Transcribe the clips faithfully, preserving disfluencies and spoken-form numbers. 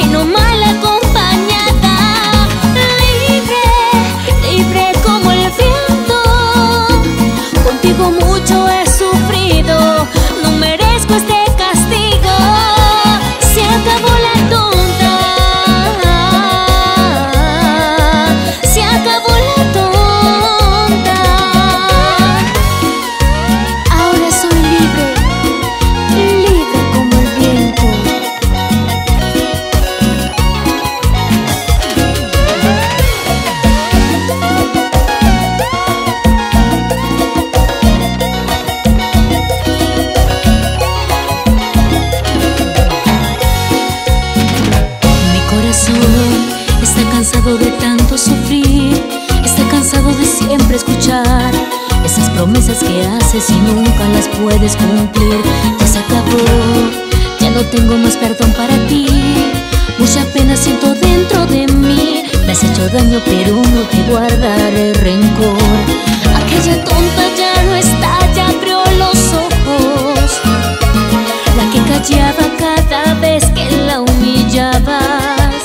Y no mal acompañada. siempre escuchar esas promesas que haces y nunca las puedes cumplir. Ya se acabó, ya no tengo más perdón para ti. Mucha pena siento dentro de mí. Me has hecho daño pero no te guardaré rencor. Aquella tonta ya no está, ya abrió los ojos. La que callaba cada vez que la humillabas.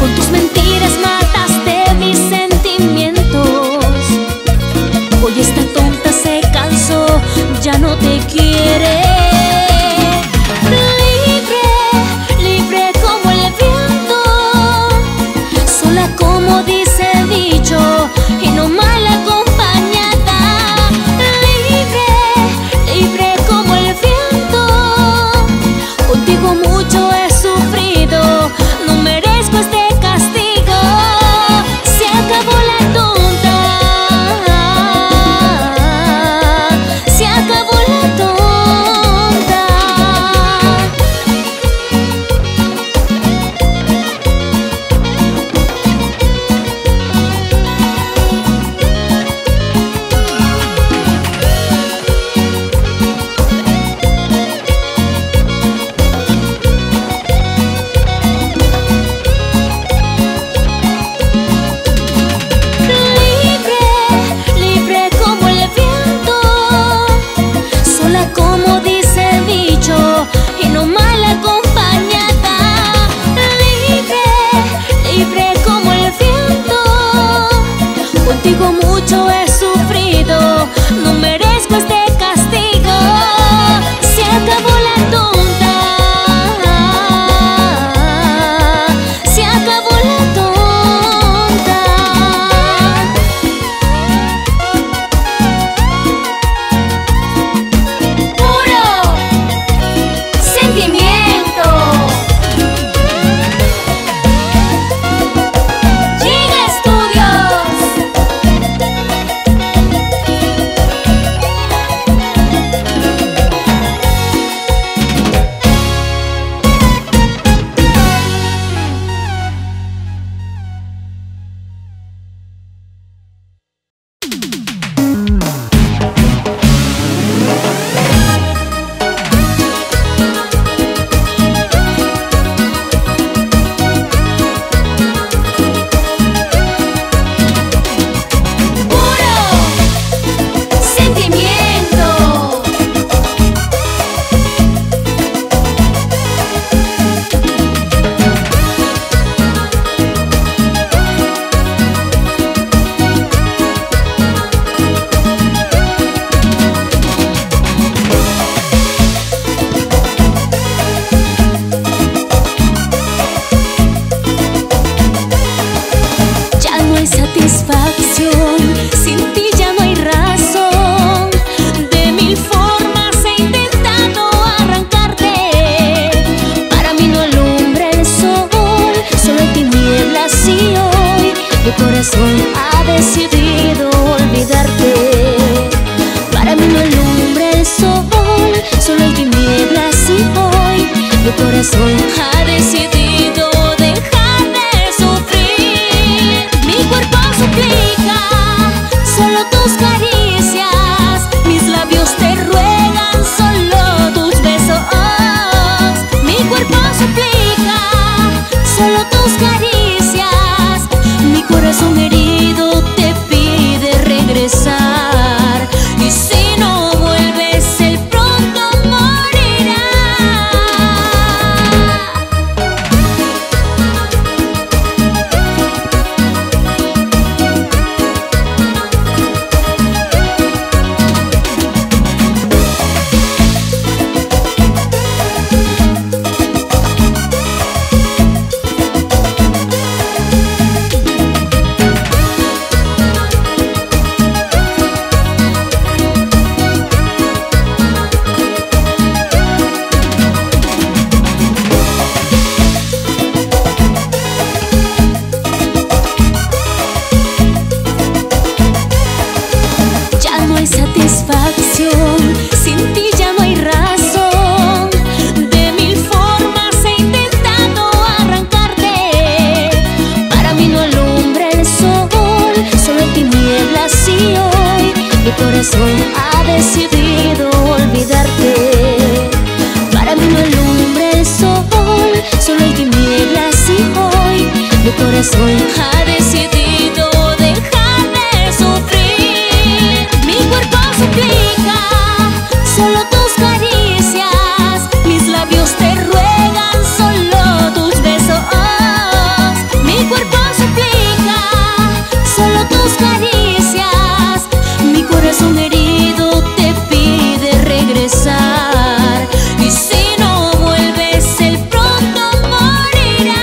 Con tus mentiras mataste mis sentimientos. Hoy esta tonta se cansó, ya no te quiere. corazón ha decidido olvidarte. Para mí no alumbra el sol, solo hay tinieblas y hoy mi corazón ha decidido dejarme sufrir. Mi cuerpo suplica solo tus caricias, mis labios te ruegan solo tus besos. Mi cuerpo suplica solo tus caricias, un herido te pide regresar, y si no vuelves él pronto morirá.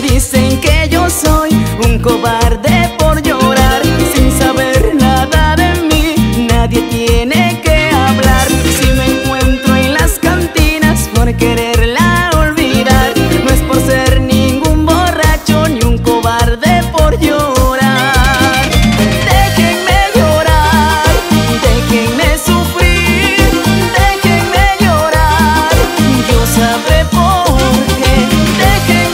Dicen que yo soy un cobarde por llorar, sin saber nada de mí, nadie tiene que hablar. Si me encuentro en las cantinas por quererla olvidar, no es por ser ningún borracho ni un cobarde por llorar. Déjenme llorar, déjenme sufrir, déjenme llorar, yo sabré por qué. Déjenme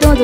todo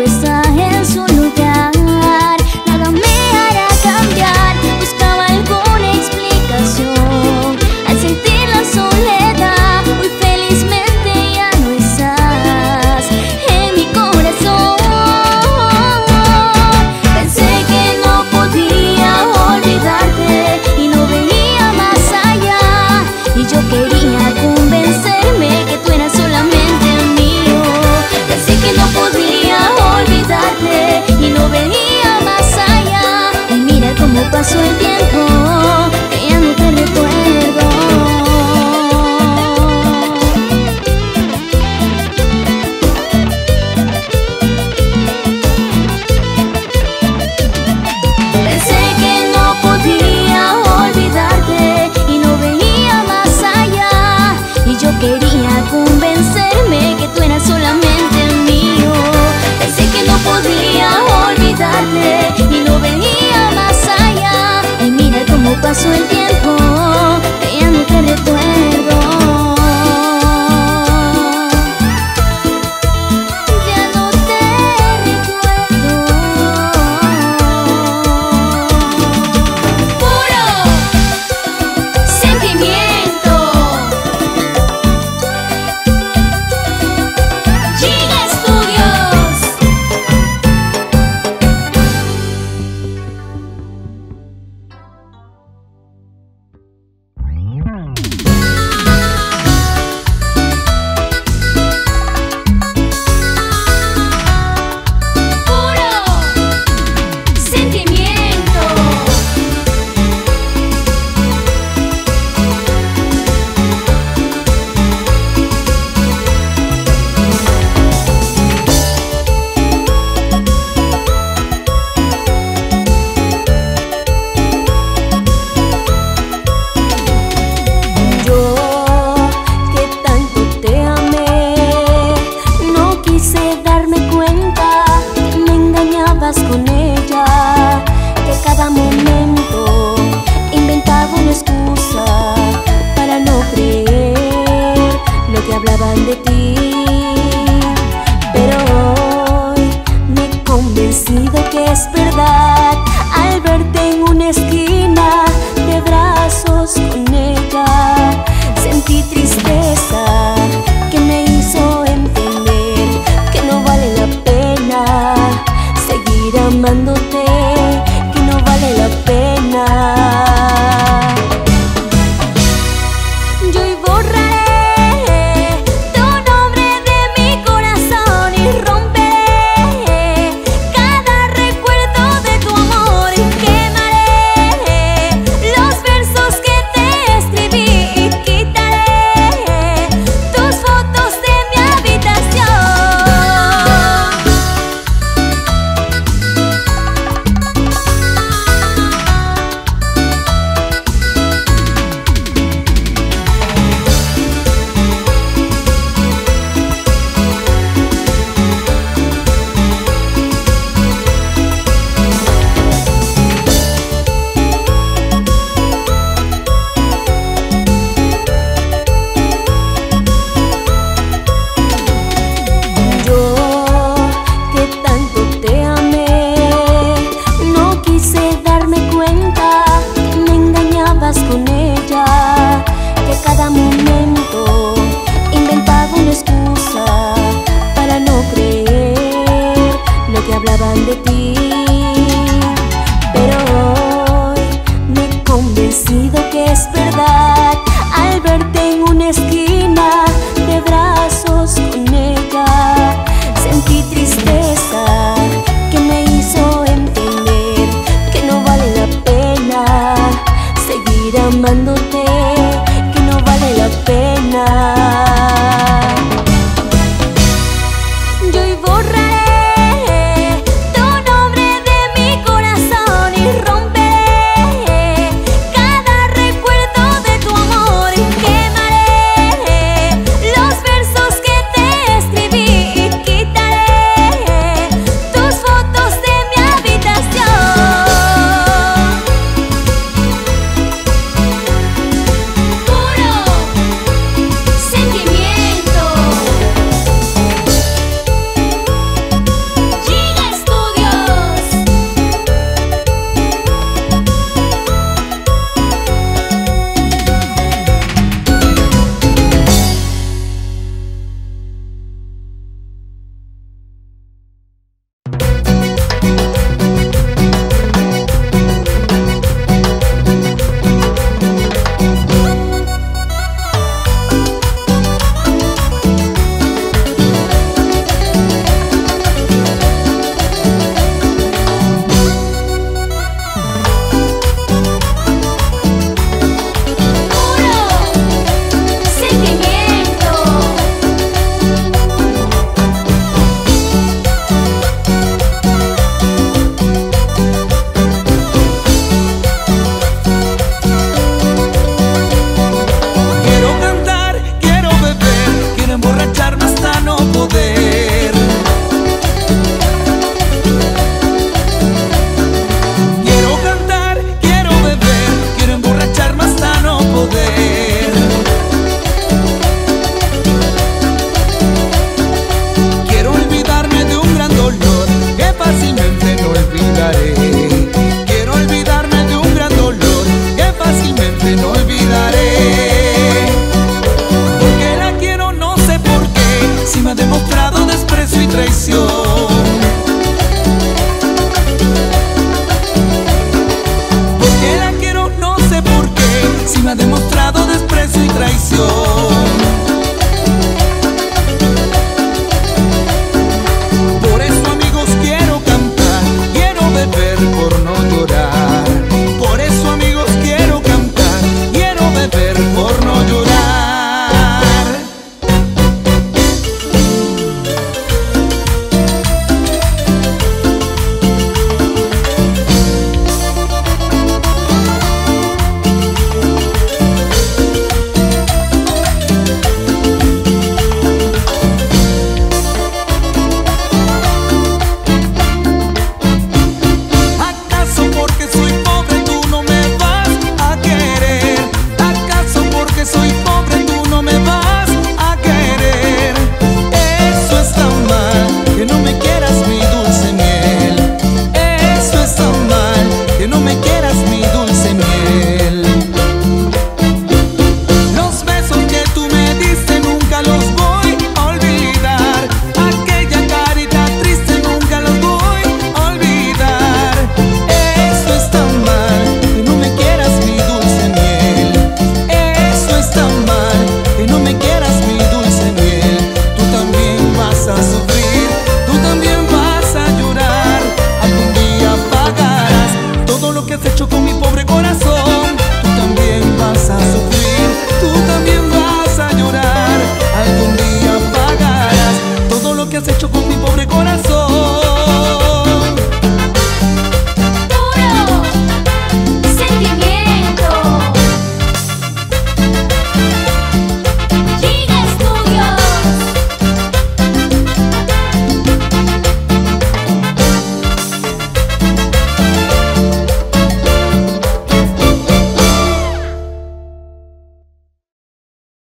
estabas con